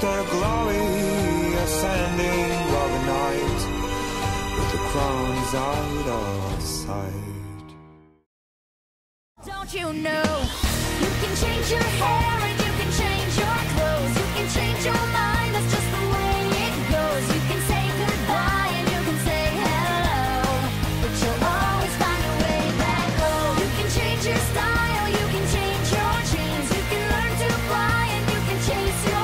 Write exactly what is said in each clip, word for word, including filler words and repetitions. After a glorious ending of a night, with the crowns out of sight. Don't you know, you can change your hair and you can change your clothes. You can change your mind, that's just the way it goes. You can say goodbye and you can say hello, but you'll always find a way back home. You can change your style, you can change your dreams. You can learn to fly and you can chase your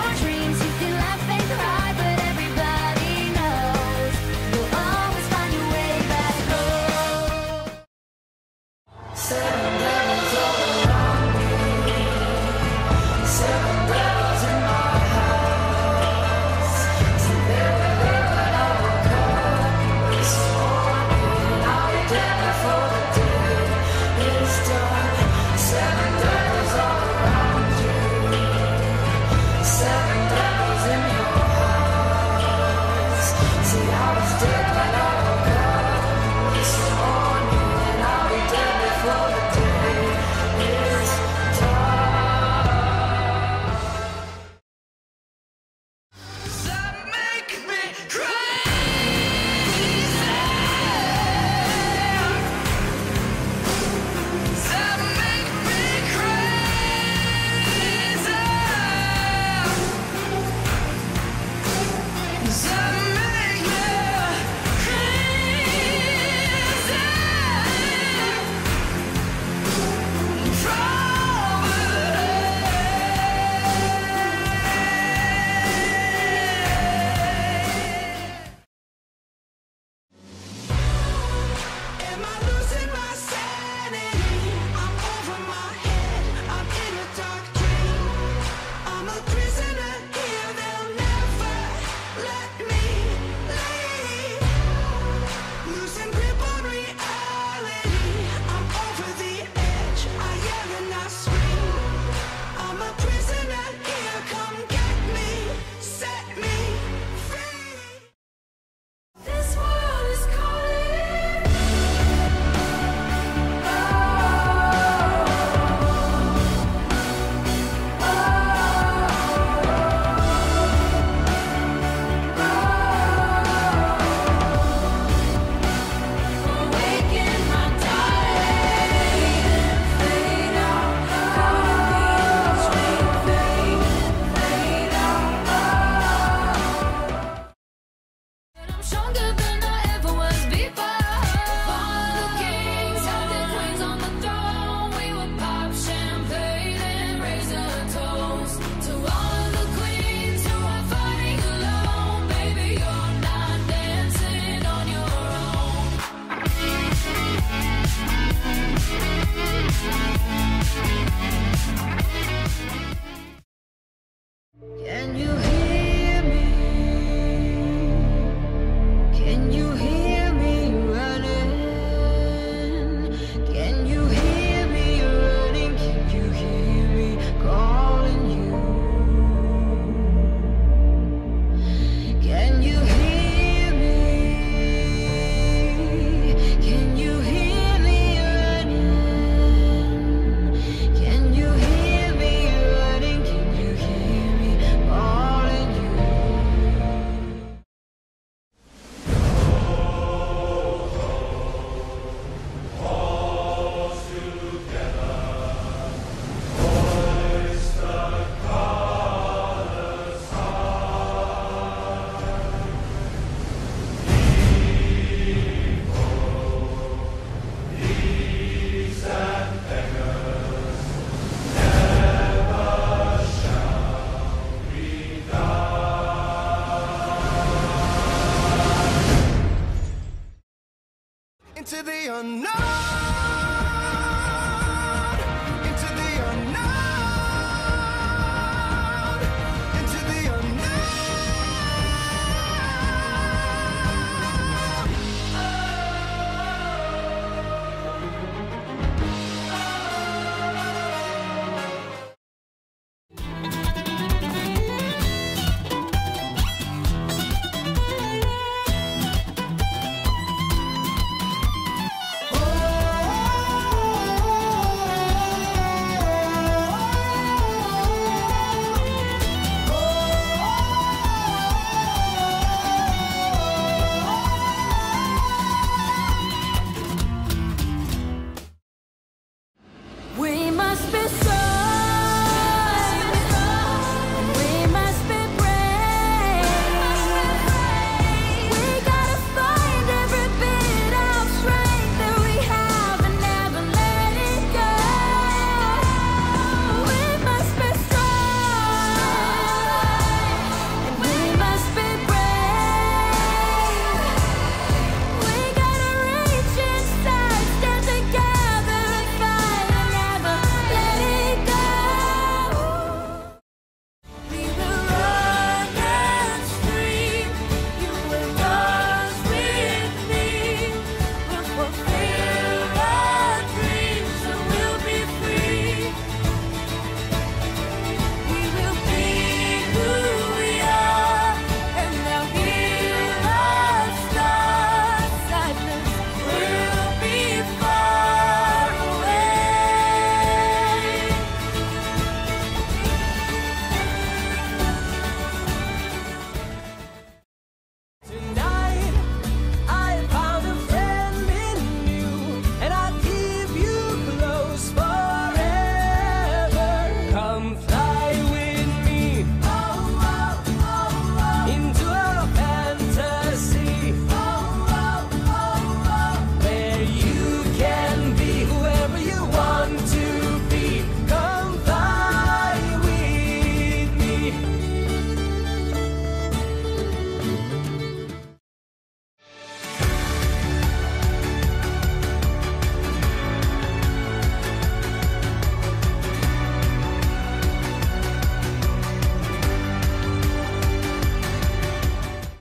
to the unknown.